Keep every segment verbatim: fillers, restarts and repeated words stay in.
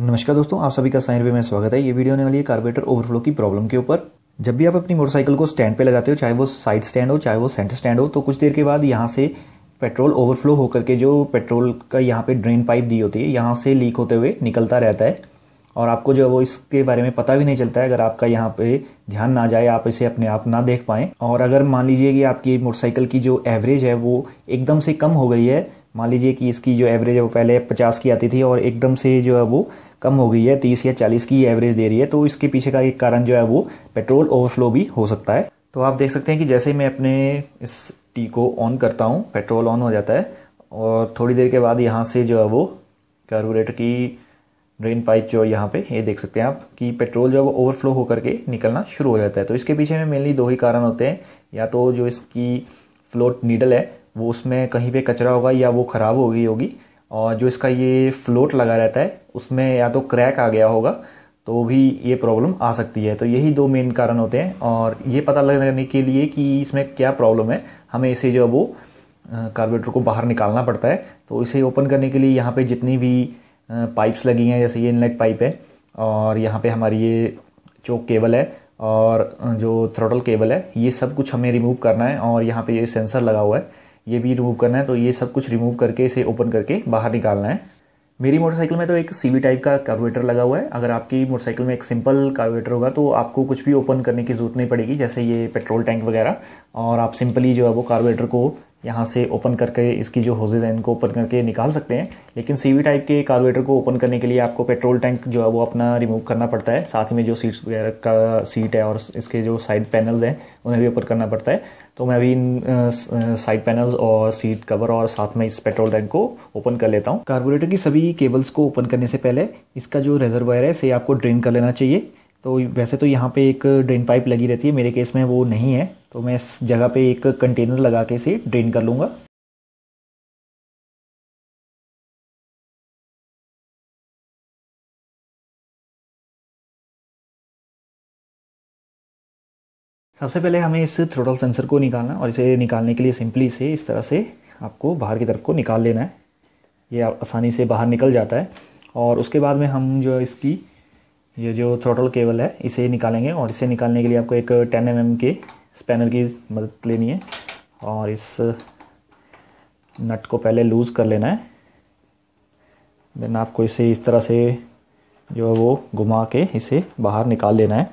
नमस्कार दोस्तों, आप सभी का साइन वे में स्वागत है। ये वीडियो होने वाली है कार्बोरेटर ओवरफ्लो की प्रॉब्लम के ऊपर। जब भी आप अपनी मोटरसाइकिल को स्टैंड पे लगाते हो, चाहे वो साइड स्टैंड हो चाहे वो सेंटर स्टैंड हो, तो कुछ देर के बाद यहाँ से पेट्रोल ओवरफ्लो होकर के जो पेट्रोल का यहाँ पे ड्रेन पाइप दी होती है, यहाँ से लीक होते हुए निकलता रहता है और आपको जो है वो इसके बारे में पता भी नहीं चलता है अगर आपका यहाँ पे ध्यान ना जाए, आप इसे अपने आप ना देख पाएँ। और अगर मान लीजिए कि आपकी मोटरसाइकिल की जो एवरेज है वो एकदम से कम हो गई है, मान लीजिए कि इसकी जो एवरेज है वो पहले पचास की आती थी और एकदम से जो है वो कम हो गई है, तीस या चालीस की एवरेज दे रही है, तो इसके पीछे का एक कारण जो है वो पेट्रोल ओवरफ्लो भी हो सकता है। तो आप देख सकते हैं कि जैसे ही मैं अपने इस टी को ऑन करता हूँ, पेट्रोल ऑन हो जाता है और थोड़ी देर के बाद यहाँ से जो है वो कार्बोरेटर की ड्रेन पाइप जो है यहाँ पे ये यह देख सकते हैं आप कि पेट्रोल जो है वो ओवरफ्लो होकर के निकलना शुरू हो जाता है। तो इसके पीछे में मेनली दो ही कारण होते हैं, या तो जो इसकी फ्लोट नीडल है वो उसमें कहीं पे कचरा होगा या वो ख़राब हो गई होगी, और जो इसका ये फ्लोट लगा रहता है उसमें या तो क्रैक आ गया होगा, तो भी ये प्रॉब्लम आ सकती है। तो यही दो मेन कारण होते हैं और ये पता लगाने के लिए कि इसमें क्या प्रॉब्लम है हमें इसे जो है वो कार्बोरेटर को बाहर निकालना पड़ता है। तो इसे ओपन करने के लिए यहाँ पे जितनी भी पाइप्स लगी हैं, जैसे ये इनलेट पाइप है और यहाँ पे हमारी ये चोक केबल है और जो थ्रोटल केबल है, ये सब कुछ हमें रिमूव करना है और यहाँ पे ये सेंसर लगा हुआ है ये भी रिमूव करना है। तो ये सब कुछ रिमूव करके इसे ओपन करके बाहर निकालना है। मेरी मोटरसाइकिल में तो एक सीवी टाइप का कार्बोरेटर लगा हुआ है। अगर आपकी मोटरसाइकिल में एक सिंपल कार्बोरेटर होगा तो आपको कुछ भी ओपन करने की ज़रूरत नहीं पड़ेगी, जैसे ये पेट्रोल टैंक वगैरह, और आप सिंपली जो है वो कार्बोरेटर को यहाँ से ओपन करके इसकी जो होजेज हैं इनको ओपन करके निकाल सकते हैं। लेकिन सीवी टाइप के कार्बोरेटर को ओपन करने के लिए आपको पेट्रोल टैंक जो है वो अपना रिमूव करना पड़ता है, साथ में जो सीट्स वगैरह का सीट है और इसके जो साइड पैनल्स हैं उन्हें भी ओपन करना पड़ता है। तो मैं अभी इन साइड पैनल्स और सीट कवर और साथ में इस पेट्रोल टैंक को ओपन कर लेता हूँ। कार्बोरेटर की सभी केबल्स को ओपन करने से पहले इसका जो रिजर्वायर है इसे आपको ड्रेन कर लेना चाहिए। तो वैसे तो यहाँ पे एक ड्रेन पाइप लगी रहती है, मेरे केस में वो नहीं है, तो मैं इस जगह पे एक कंटेनर लगा के इसे ड्रेन कर लूँगा। सबसे पहले हमें इस थ्रोटल सेंसर को निकालना, और इसे निकालने के लिए सिंपली इसे इस तरह से आपको बाहर की तरफ को निकाल लेना है। ये आसानी से बाहर निकल जाता है और उसके बाद में हम जो इसकी ये जो थ्रोटल केबल है इसे निकालेंगे, और इसे निकालने के लिए आपको एक टेन एम एम के स्पैनर की मदद लेनी है और इस नट को पहले लूज़ कर लेना है। देन आपको इसे इस तरह से जो है वो घुमा के इसे बाहर निकाल लेना है।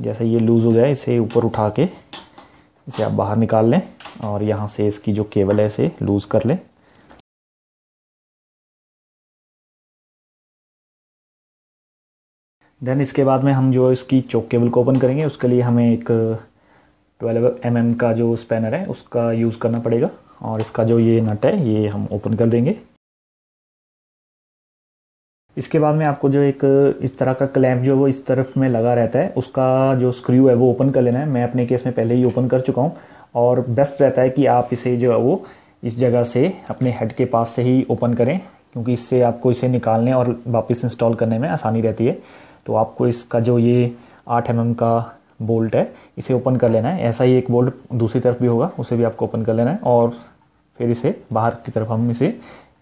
जैसे ये लूज़ हो गया इसे ऊपर उठा के इसे आप बाहर निकाल लें और यहाँ से इसकी जो केबल है इसे लूज़ कर लें। देन इसके बाद में हम जो इसकी चोक केबल को ओपन करेंगे, उसके लिए हमें एक ट्वेल्व एम एम का जो स्पैनर है उसका यूज़ करना पड़ेगा, और इसका जो ये नट है ये हम ओपन कर देंगे। इसके बाद में आपको जो एक इस तरह का क्लैंप जो वो इस तरफ में लगा रहता है उसका जो स्क्रू है वो ओपन कर लेना है। मैं अपने केस में पहले ही ओपन कर चुका हूँ, और बेस्ट रहता है कि आप इसे जो है वो इस जगह से अपने हेड के पास से ही ओपन करें, क्योंकि इससे आपको इसे निकालने और वापस इंस्टॉल करने में आसानी रहती है। तो आपको इसका जो ये आठ एम एम का बोल्ट है इसे ओपन कर लेना है। ऐसा ही एक बोल्ट दूसरी तरफ भी होगा, उसे भी आपको ओपन कर लेना है और फिर इसे बाहर की तरफ हम इसे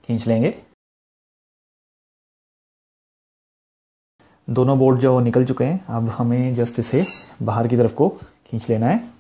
खींच लेंगे। दोनों बोल्ट जो निकल चुके हैं, अब हमें जस्ट इसे बाहर की तरफ को खींच लेना है।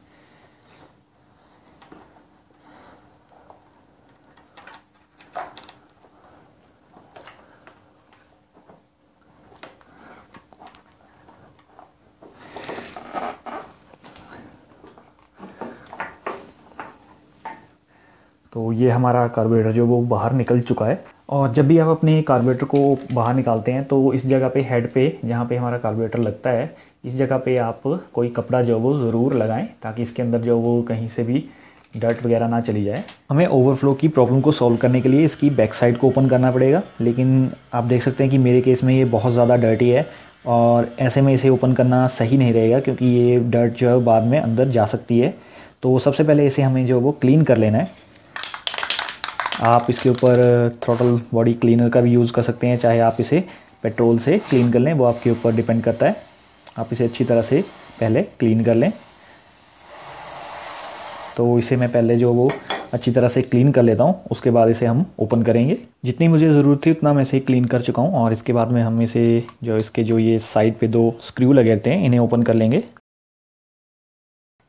तो ये हमारा कार्बोरेटर जो वो बाहर निकल चुका है। और जब भी आप अपने कार्बोरेटर को बाहर निकालते हैं तो इस जगह पे हेड पे जहाँ पे हमारा कार्बोरेटर लगता है इस जगह पे आप कोई कपड़ा जो वो ज़रूर लगाएं, ताकि इसके अंदर जो वो कहीं से भी डर्ट वगैरह ना चली जाए। हमें ओवरफ्लो की प्रॉब्लम को सॉल्व करने के लिए इसकी बैक साइड को ओपन करना पड़ेगा, लेकिन आप देख सकते हैं कि मेरे केस में ये बहुत ज़्यादा डर्टी है और ऐसे में इसे ओपन करना सही नहीं रहेगा, क्योंकि ये डर्ट जो है बाद में अंदर जा सकती है। तो सबसे पहले इसे हमें जो वो क्लीन कर लेना है। आप इसके ऊपर थ्रोटल बॉडी क्लीनर का भी यूज़ कर सकते हैं, चाहे आप इसे पेट्रोल से क्लीन कर लें, वो आपके ऊपर डिपेंड करता है। आप इसे अच्छी तरह से पहले क्लीन कर लें। तो इसे मैं पहले जो वो अच्छी तरह से क्लीन कर लेता हूँ, उसके बाद इसे हम ओपन करेंगे। जितनी मुझे ज़रूरत थी उतना मैं इसे क्लीन कर चुका हूँ और इसके बाद में हम इसे जो इसके जो ये साइड पे दो स्क्रू लगे रहते हैं इन्हें ओपन कर लेंगे।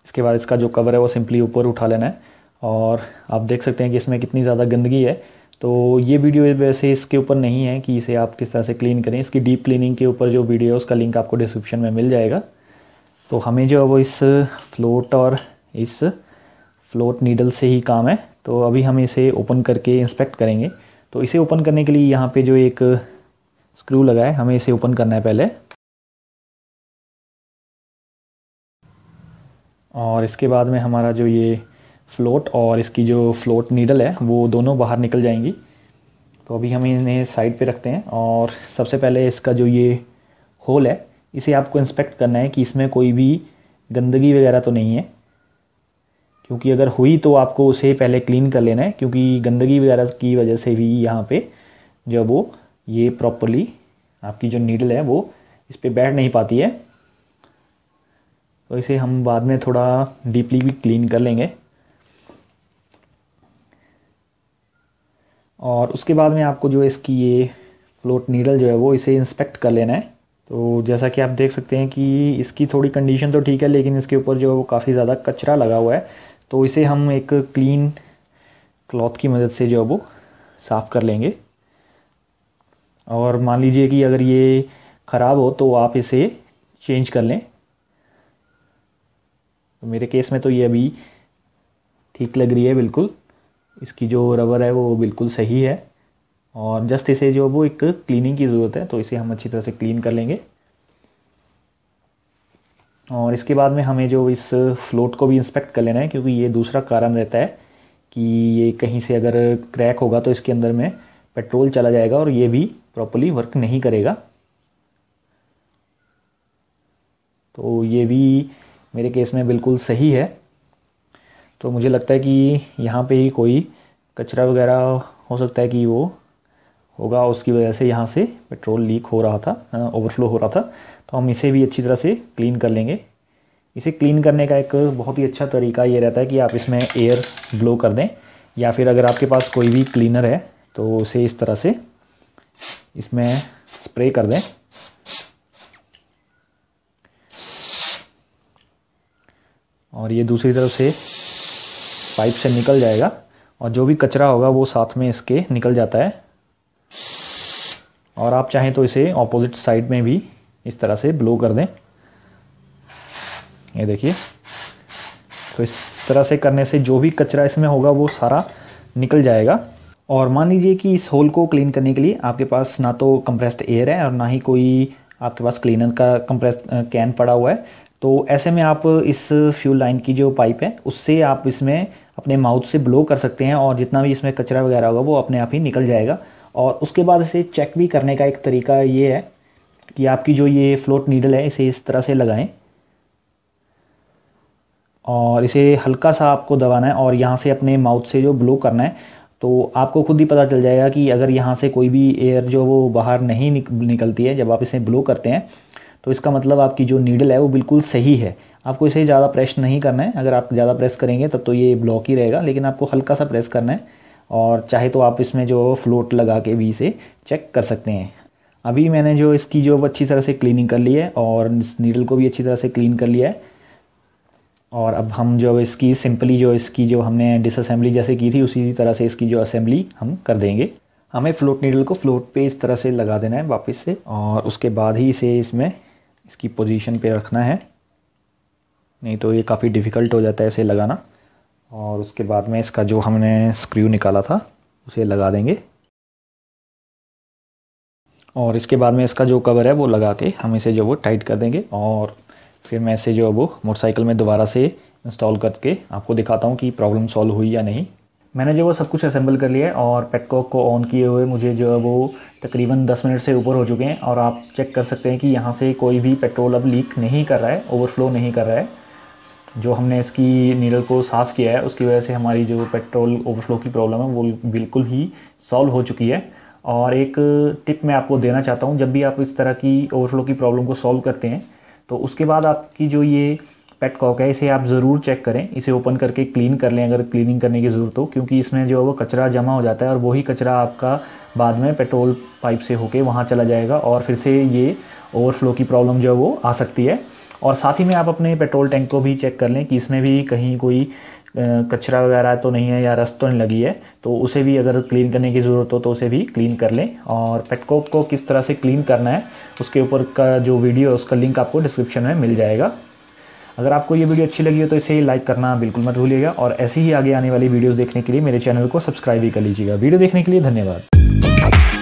इसके बाद इसका जो कवर है वो सिंपली ऊपर उठा लेना है और आप देख सकते हैं कि इसमें कितनी ज़्यादा गंदगी है। तो ये वीडियो वैसे इसके ऊपर नहीं है कि इसे आप किस तरह से क्लीन करें, इसकी डीप क्लीनिंग के ऊपर जो वीडियो है उसका लिंक आपको डिस्क्रिप्शन में मिल जाएगा। तो हमें जो है वो इस फ्लोट और इस फ्लोट नीडल से ही काम है। तो अभी हम इसे ओपन करके इंस्पेक्ट करेंगे। तो इसे ओपन करने के लिए यहाँ पे जो एक स्क्रू लगा है हमें इसे ओपन करना है पहले, और इसके बाद में हमारा जो ये फ्लोट और इसकी जो फ्लोट नीडल है वो दोनों बाहर निकल जाएंगी। तो अभी हम इन्हें साइड पे रखते हैं और सबसे पहले इसका जो ये होल है इसे आपको इंस्पेक्ट करना है कि इसमें कोई भी गंदगी वगैरह तो नहीं है, क्योंकि अगर हुई तो आपको उसे पहले क्लीन कर लेना है, क्योंकि गंदगी वगैरह की वजह से भी यहाँ पे जो वो ये प्रॉपरली आपकी जो नीडल है वो इस पर बैठ नहीं पाती है। तो इसे हम बाद में थोड़ा डीपली भी क्लीन कर लेंगे। और उसके बाद में आपको जो इसकी ये फ्लोट नीडल जो है वो इसे इंस्पेक्ट कर लेना है। तो जैसा कि आप देख सकते हैं कि इसकी थोड़ी कंडीशन तो ठीक है, लेकिन इसके ऊपर जो वो काफ़ी ज़्यादा कचरा लगा हुआ है, तो इसे हम एक क्लीन क्लॉथ की मदद से जो है वो साफ़ कर लेंगे। और मान लीजिए कि अगर ये ख़राब हो तो आप इसे चेंज कर लें। तो मेरे केस में तो ये अभी ठीक लग रही है, बिल्कुल इसकी जो रबर है वो बिल्कुल सही है और जस्ट इसे जो वो एक क्लीनिंग की ज़रूरत है, तो इसे हम अच्छी तरह से क्लीन कर लेंगे। और इसके बाद में हमें जो इस फ्लोट को भी इंस्पेक्ट कर लेना है, क्योंकि ये दूसरा कारण रहता है कि ये कहीं से अगर क्रैक होगा तो इसके अंदर में पेट्रोल चला जाएगा और ये भी प्रॉपर्ली वर्क नहीं करेगा। तो ये भी मेरे केस में बिल्कुल सही है। तो मुझे लगता है कि यहाँ पे ही कोई कचरा वगैरह हो सकता है कि वो होगा, उसकी वजह से यहाँ से पेट्रोल लीक हो रहा था, ओवरफ्लो हो रहा था। तो हम इसे भी अच्छी तरह से क्लीन कर लेंगे। इसे क्लीन करने का एक बहुत ही अच्छा तरीका ये रहता है कि आप इसमें एयर ब्लो कर दें, या फिर अगर आपके पास कोई भी क्लीनर है तो उसे इस तरह से इसमें स्प्रे कर दें। और ये दूसरी तरफ से पाइप से निकल जाएगा और जो भी कचरा होगा वो साथ में इसके निकल जाता है। और आप चाहें तो इसे ऑपोजिट साइड में भी इस तरह से ब्लो कर दें, ये देखिए। तो इस तरह से करने से जो भी कचरा इसमें होगा वो सारा निकल जाएगा। और मान लीजिए कि इस होल को क्लीन करने के लिए आपके पास ना तो कंप्रेस्ड एयर है और ना ही कोई आपके पास क्लीनर का कंप्रेस्ड कैन पड़ा हुआ है, तो ऐसे में आप इस फ्यूल लाइन की जो पाइप है उससे आप इसमें अपने माउथ से ब्लो कर सकते हैं और जितना भी इसमें कचरा वगैरह होगा वो अपने आप ही निकल जाएगा। और उसके बाद इसे चेक भी करने का एक तरीका ये है कि आपकी जो ये फ्लोट नीडल है इसे इस तरह से लगाएं और इसे हल्का सा आपको दबाना है और यहाँ से अपने माउथ से जो ब्लो करना है, तो आपको खुद ही पता चल जाएगा कि अगर यहाँ से कोई भी एयर जो वो बाहर नहीं निकलती है जब आप इसे ब्लो करते हैं, तो इसका मतलब आपकी जो नीडल है वो बिल्कुल सही है। आपको इसे ज़्यादा प्रेस नहीं करना है, अगर आप ज़्यादा प्रेस करेंगे तब तो ये ब्लॉक ही रहेगा, लेकिन आपको हल्का सा प्रेस करना है। और चाहे तो आप इसमें जो फ्लोट लगा के भी इसे चेक कर सकते हैं। अभी मैंने जो इसकी जो अच्छी तरह से क्लीनिंग कर ली है और इस नीडल को भी अच्छी तरह से क्लीन कर लिया है। और अब हम जो इसकी सिंपली जो इसकी जो हमने डिसअसेंबली जैसे की थी उसी तरह से इसकी जो असेंबली हम कर देंगे। हमें फ्लोट नीडल को फ्लोट पे इस तरह से लगा देना है वापस से और उसके बाद ही इसे इसमें इसकी पोजीशन पे रखना है, नहीं तो ये काफ़ी डिफ़िकल्ट हो जाता है इसे लगाना। और उसके बाद में इसका जो हमने स्क्रू निकाला था उसे लगा देंगे और इसके बाद में इसका जो कवर है वो लगा के हम इसे जो वो टाइट कर देंगे। और फिर मैं इसे जो वो मोटरसाइकिल में दोबारा से इंस्टॉल करके आपको दिखाता हूँ कि प्रॉब्लम सॉल्व हुई या नहीं। मैंने जो वो सब कुछ असेंबल कर लिया है और पेटकॉक को ऑन किए हुए मुझे जो है वो तकरीबन दस मिनट से ऊपर हो चुके हैं और आप चेक कर सकते हैं कि यहाँ से कोई भी पेट्रोल अब लीक नहीं कर रहा है, ओवरफ्लो नहीं कर रहा है। जो हमने इसकी नीडल को साफ़ किया है उसकी वजह से हमारी जो पेट्रोल ओवरफ्लो की प्रॉब्लम है वो बिल्कुल ही सॉल्व हो चुकी है। और एक टिप मैं आपको देना चाहता हूँ, जब भी आप इस तरह की ओवरफ्लो की प्रॉब्लम को सॉल्व करते हैं तो उसके बाद आपकी जो ये पेट कॉक है, इसे आप ज़रूर चेक करें, इसे ओपन करके क्लीन कर लें अगर क्लीनिंग करने की ज़रूरत हो, क्योंकि इसमें जो है वो कचरा जमा हो जाता है और वही कचरा आपका बाद में पेट्रोल पाइप से होके वहाँ चला जाएगा और फिर से ये ओवरफ्लो की प्रॉब्लम जो है वो आ सकती है। और साथ ही में आप अपने पेट्रोल टैंक को भी चेक कर लें कि इसमें भी कहीं कोई कचरा वगैरह तो नहीं है या रस्ट तो नहीं लगी है, तो उसे भी अगर क्लीन करने की ज़रूरत हो तो उसे भी क्लीन कर लें। और पेटकोक को किस तरह से क्लीन करना है उसके ऊपर का जो वीडियो है उसका लिंक आपको डिस्क्रिप्शन में मिल जाएगा। अगर आपको ये वीडियो अच्छी लगी हो तो इसे लाइक करना बिल्कुल मत भूलिएगा और ऐसी ही आगे आने वाली वीडियोज़ देखने के लिए मेरे चैनल को सब्सक्राइब भी कर लीजिएगा। वीडियो देखने के लिए धन्यवाद।